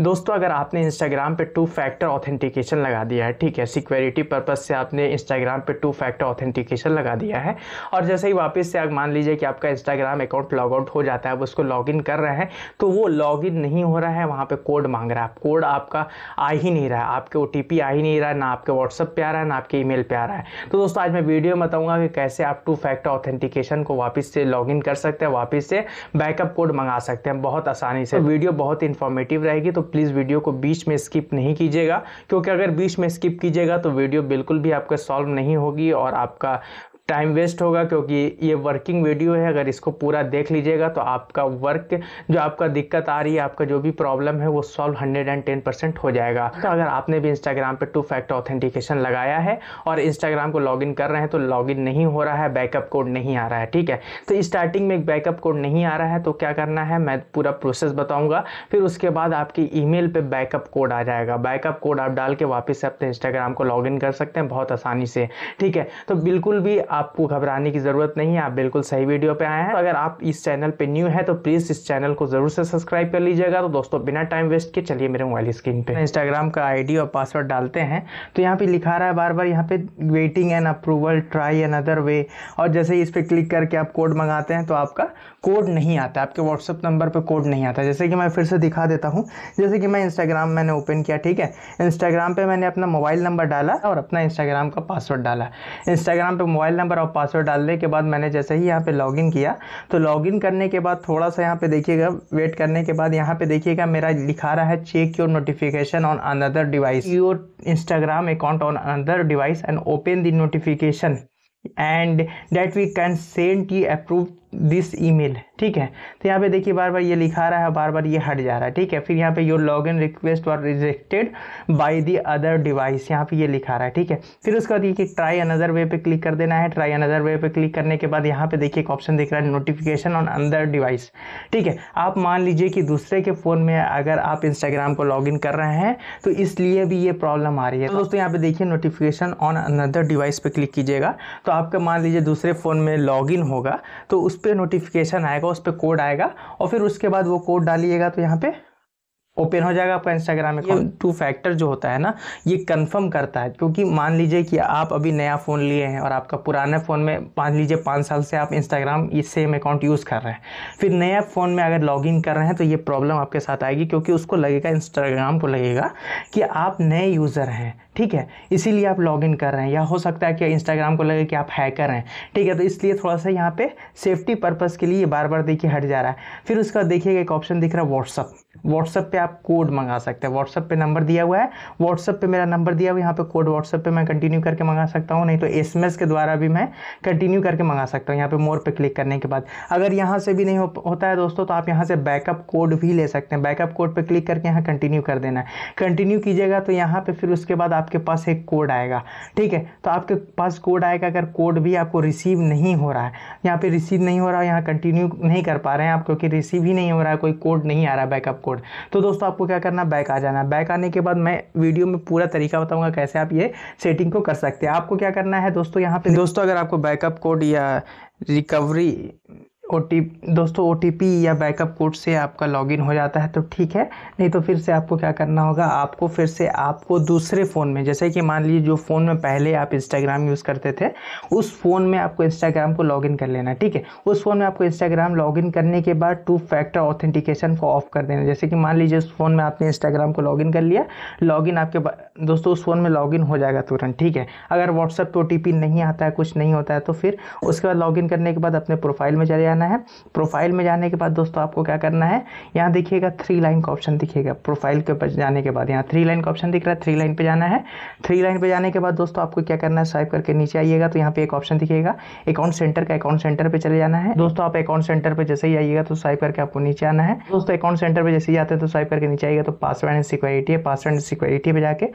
दोस्तों अगर आपने इंस्टाग्राम पे 2 फैक्टर ऑथेंटिकेशन लगा दिया है, ठीक है, सिक्योरिटी पर्पस से आपने इंस्टाग्राम पे 2 फैक्टर ऑथेंटिकेशन लगा दिया है और जैसे ही वापस से आप मान लीजिए कि आपका इंस्टाग्राम अकाउंट लॉग आउट हो जाता है, आप उसको लॉग इन कर रहे हैं तो वो लॉग इन नहीं हो रहा है, वहाँ पर कोड मांग रहा है, कोड आपका आ ही नहीं रहा है, आपके OTP आ ही नहीं रहा है, ना आपके व्हाट्सअप पर आ रहा है, ना आपके ईमेल पे आ रहा है। तो दोस्तों आज मैं वीडियो में बताऊँगा कि कैसे आप 2 फैक्टर ऑथेंटिकेशन को वापस से लॉग इन कर सकते हैं, वापस से बैकअप कोड मंगा सकते हैं बहुत आसानी से। वीडियो बहुत इन्फॉर्मेटिव रहेगी तो प्लीज़ वीडियो को बीच में स्किप नहीं कीजिएगा, क्योंकि अगर बीच में स्किप कीजिएगा तो वीडियो बिल्कुल भी आपका सॉल्व नहीं होगी और आपका टाइम वेस्ट होगा, क्योंकि ये वर्किंग वीडियो है। अगर इसको पूरा देख लीजिएगा तो आपका वर्क जो आपका दिक्कत आ रही है, आपका जो भी प्रॉब्लम है वो सॉल्व 110% हो जाएगा। तो अगर आपने भी इंस्टाग्राम पे 2 फैक्टर ऑथेंटिकेशन लगाया है और इंस्टाग्राम को लॉगिन कर रहे हैं तो लॉगिन नहीं हो रहा है, बैकअप कोड नहीं आ रहा है, ठीक है, तो स्टार्टिंग में बैकअप कोड नहीं आ रहा है तो क्या करना है मैं पूरा प्रोसेस बताऊँगा, फिर उसके बाद आपकी ईमेल पर बैकअप कोड आ जाएगा। बैकअप कोड आप डाल के वापस से अपने इंस्टाग्राम को लॉगिन कर सकते हैं बहुत आसानी से, ठीक है। तो बिल्कुल भी आपको घबराने की ज़रूरत नहीं है, आप बिल्कुल सही वीडियो पे आए हैं। तो अगर आप इस चैनल पे न्यू है तो प्लीज़ इस चैनल को ज़रूर से सब्सक्राइब कर लीजिएगा। तो दोस्तों बिना टाइम वेस्ट किए चलिए मेरे मोबाइल स्क्रीन पे इंस्टाग्राम का आईडी और पासवर्ड डालते हैं। तो यहाँ पे लिखा रहा है बार बार यहाँ पे waiting and approval, try another way, और जैसे ही इस पर क्लिक करके आप कोड मंगाते हैं तो आपका कोड नहीं आता, आपके व्हाट्सअप नंबर पर कोड नहीं आता। जैसे कि मैं फिर से दिखा देता हूँ, जैसे कि मैं इंस्टाग्राम मैंने ओपन किया, ठीक है, इंस्टाग्राम पर मैंने अपना मोबाइल नंबर डाला और अपना इंस्टाग्राम का पासवर्ड डाला। इंस्टाग्राम पर मोबाइल नंबर और पासवर्ड डालने के बाद मैंने जैसे ही यहाँ पे लॉगिन किया तो लॉगिन करने के बाद थोड़ा सा यहाँ पे देखिएगा, वेट करने के बाद यहाँ पे देखिएगा मेरा लिखा रहा है check your notification on another device, your Instagram account on another device and open the notification and that we can send you approve this email, ठीक है। तो यहाँ पे देखिए बार बार ये लिखा रहा है, बार बार ये हट जा रहा है, ठीक है। फिर यहाँ पे योर लॉग इन रिक्वेस्ट और rejected by the other device, यहाँ पे ये लिखा रहा है, ठीक है। फिर उसके बाद देखिए ट्राई अनदर वे पे क्लिक कर देना है। ट्राई अनदर वे पे क्लिक करने के बाद यहाँ पे देखिए एक ऑप्शन दिख रहा है नोटिफिकेशन ऑन अनदर डिवाइस, ठीक है। आप मान लीजिए कि दूसरे के फ़ोन में अगर आप इंस्टाग्राम को लॉग इन कर रहे हैं तो इसलिए भी ये प्रॉब्लम आ रही है। तो दोस्तों यहाँ पे देखिए नोटिफिकेशन ऑन अनदर डिवाइस पर क्लिक कीजिएगा तो आपका मान लीजिए दूसरे फ़ोन में लॉग इन होगा तो उस पे नोटिफिकेशन आएगा, उस पे कोड आएगा और फिर उसके बाद वो कोड डालिएगा तो यहाँ पे ओपन हो जाएगा आपका इंस्टाग्राम अकाउंट। 2 फैक्टर जो होता है ना ये कंफर्म करता है, क्योंकि मान लीजिए कि आप अभी नया फ़ोन लिए हैं और आपका पुराना फ़ोन में मान लीजिए 5 साल से आप इंस्टाग्राम ये सेम अकाउंट यूज़ कर रहे हैं, फिर नया फ़ोन में अगर लॉगिन कर रहे हैं तो ये प्रॉब्लम आपके साथ आएगी, क्योंकि उसको लगेगा, इंस्टाग्राम को लगेगा कि आप नए यूज़र हैं, ठीक है, इसीलिए आप लॉगिन कर रहे हैं, या हो सकता है कि इंस्टाग्राम को लगे कि आप हैकर हैं, ठीक है। तो इसलिए थोड़ा सा यहाँ पे सेफ्टी पर्पस के लिए बार बार देखिए हट जा रहा है। फिर उसका देखिएगा एक ऑप्शन दिख रहा है व्हाट्सअप, व्हाट्सअप पे आप कोड मंगा सकते हैं, व्हाट्सअप पे नंबर दिया हुआ है, व्हाट्सअप पे मेरा नंबर दिया हुआ है, यहाँ पे कोड व्हाट्सअप पे मैं कंटिन्यू करके मंगा सकता हूँ, नहीं तो SMS के द्वारा भी मैं कंटिन्यू करके मंगा सकता हूँ। यहाँ पे मोर पे क्लिक करने के बाद अगर यहाँ से भी नहीं होता है दोस्तों तो आप यहाँ से बैकअप कोड भी ले सकते हैं। बैकअप कोड पर क्लिक करके यहाँ कंटिन्यू कर देना है, कंटिन्यू कीजिएगा तो यहाँ पर फिर उसके बाद आपके पास एक कोड आएगा, ठीक है। तो आपके पास कोड आएगा, अगर कोड भी आपको रिसीव नहीं हो रहा है, यहाँ पर रिसीव नहीं हो रहा है, यहाँ कंटिन्यू नहीं कर पा रहे हैं आप क्योंकि रिसीव ही नहीं हो रहा है, कोई कोड नहीं आ रहा है बैकअप कोड, तो दोस्तों आपको क्या करना, बैक आ जाना। बैक आने के बाद मैं वीडियो में पूरा तरीका बताऊंगा कैसे आप ये सेटिंग को कर सकते हैं। आपको क्या करना है दोस्तों, यहाँ पे दोस्तों अगर आपको बैकअप कोड या रिकवरी OTP या बैकअप कोड से आपका लॉगिन हो जाता है तो ठीक है, नहीं तो फिर से आपको क्या करना होगा, आपको फिर से आपको दूसरे फ़ोन में, जैसे कि मान लीजिए जो फ़ोन में पहले आप इंस्टाग्राम यूज़ करते थे उस फ़ोन में आपको इंस्टाग्राम को लॉगिन कर लेना, ठीक है। उस फ़ोन में आपको इंस्टाग्राम लॉगिन करने के बाद 2 फैक्टर ऑथेंटिकेशन को ऑफ कर देना। जैसे कि मान लीजिए उस फ़ोन में आपने इंस्टाग्राम को लॉगिन कर लिया, लॉगिन आपके दोस्तों उस फ़ोन में लॉगिन हो जाएगा तुरंत, ठीक है। अगर व्हाट्सएप पे OTP नहीं आता है, कुछ नहीं होता है, तो फिर उसके बाद लॉगिन करने के बाद अपने प्रोफाइल में चले है। प्रोफाइल में जाने के बाद दोस्तों आपको क्या करना है, यहाँ देखिएगा 3 लाइन का ऑप्शन दिखेगा, प्रोफाइल के ऊपर जाने के बाद यहाँ 3 लाइन का ऑप्शन दिख रहा है, 3 लाइन पे जाना है। 3 लाइन पे जाने के बाद दोस्तों आपको क्या करना है, स्वाइप करके नीचे आइएगा तो यहाँ पे एक ऑप्शन दिखेगा अकाउंट सेंटर का, अकाउंट सेंटर पे चले जाना है। दोस्तों आप अकाउंट सेंटर पर जैसे ही आइएगा तो स्वाइप करके आपको नीचे आना है। दोस्तों अकाउंट सेंटर पर जैसे ही आते हैं तो स्वाइप करके नीचे आइएगा तो पासवर्ड एंड सिक्योरिटी है, पासवर्ड एंड सिक्योरिटी पर जाके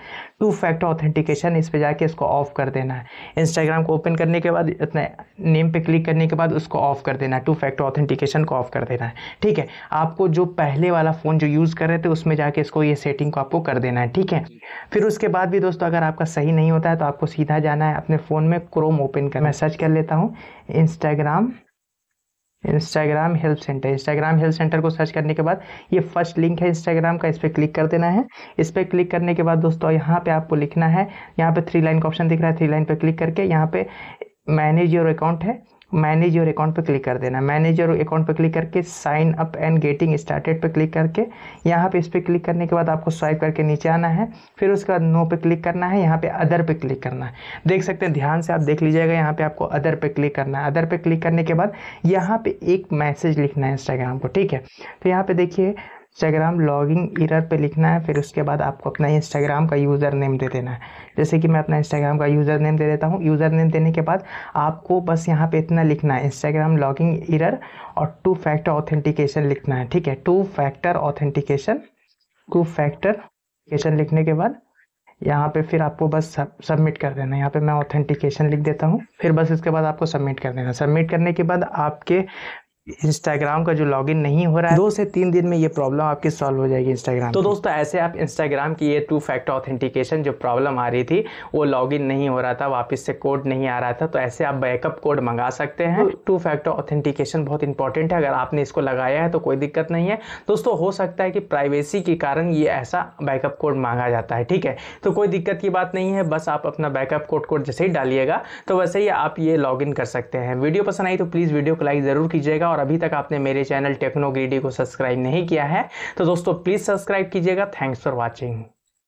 2 फैक्टर ऑथेंटिकेशन इस पर जाके इसको ऑफ कर देना है। इंस्टाग्राम को ओपन करने के बाद अपने नेम पे क्लिक करने के बाद उसको ऑफ कर देना है, 2 फैक्टर ऑथेंटिकेशन को ऑफ कर देना है, ठीक है। आपको जो पहले वाला फ़ोन जो यूज़ कर रहे थे उसमें जाके इसको ये सेटिंग को आपको कर देना है, ठीक है। फिर उसके बाद भी दोस्तों अगर आपका सही नहीं होता है तो आपको सीधा जाना है अपने फ़ोन में क्रोम ओपन कर, मैं सर्च कर लेता हूँ Instagram Instagram help centre. Instagram help centre को सर्च करने के बाद ये फर्स्ट लिंक है इंस्टाग्राम का, इस पर क्लिक कर देना है। इस पर क्लिक करने के बाद दोस्तों यहाँ पे आपको लिखना है, यहाँ पे 3 लाइन का ऑप्शन दिख रहा है, 3 लाइन पे क्लिक करके यहाँ पे मैनेज योर अकाउंट है, मैनेज योर अकाउंट पे क्लिक कर देना। मैनेज योर अकाउंट पे क्लिक करके sign up and getting started पे क्लिक करके यहाँ पे इस पर क्लिक करने के बाद आपको स्वाइप करके नीचे आना है, फिर उसके बाद नो पे क्लिक करना है, यहाँ पे अदर पे क्लिक करना है। देख सकते हैं, ध्यान से आप देख लीजिएगा, यहाँ पे आपको अदर पे क्लिक करना है। अदर पे क्लिक करने के बाद यहाँ पे एक मैसेज लिखना है इंस्टाग्राम को, ठीक है। तो यहाँ पे देखिए इंस्टाग्राम लॉगिन एरर पे लिखना है, फिर उसके बाद आपको अपना इंस्टाग्राम का यूज़र नेम दे देना है। जैसे कि मैं अपना इंस्टाग्राम का यूज़र नेम दे देता हूँ। यूज़र नेम देने के बाद आपको बस यहाँ पे इतना लिखना है, इंस्टाग्राम लॉगिन एरर और 2 फैक्टर ऑथेंटिकेशन लिखना है, ठीक है। 2 फैक्टर ऑथेंटिकेशन, 2 फैक्टर ऑथेंटिकेशन लिखने के बाद यहाँ पे फिर आपको बस सबमिट कर देना है। यहाँ पे मैं ऑथेंटिकेशन लिख देता हूँ, फिर बस इसके बाद आपको सबमिट कर देना है। सबमिट करने के बाद आपके इंस्टाग्राम का जो लॉगिन नहीं हो रहा है, 2 से 3 दिन में ये प्रॉब्लम आपकी सॉल्व हो जाएगी इंस्टाग्राम। तो दोस्तों ऐसे आप इंस्टाग्राम की ये 2 फैक्टर ऑथेंटिकेशन जो प्रॉब्लम आ रही थी, वो लॉगिन नहीं हो रहा था, वापस से कोड नहीं आ रहा था, तो ऐसे आप बैकअप कोड मंगा सकते हैं। 2 फैक्टर ऑथेंटिकेशन बहुत इंपॉर्टेंट है, अगर आपने इसको लगाया है तो कोई दिक्कत नहीं है दोस्तों। हो सकता है कि प्राइवेसी के कारण ये ऐसा बैकअप कोड मांगा जाता है, ठीक है, तो कोई दिक्कत की बात नहीं है। बस आप अपना बैकअप कोड जैसे ही डालिएगा तो वैसे ही आप ये लॉगिन कर सकते हैं। वीडियो पसंद आई तो प्लीज़ वीडियो को लाइक ज़रूर कीजिएगा, और अभी तक आपने मेरे चैनल टेक्नोग्रीडी को सब्सक्राइब नहीं किया है तो दोस्तों प्लीज़ सब्सक्राइब कीजिएगा। Thanks for watching.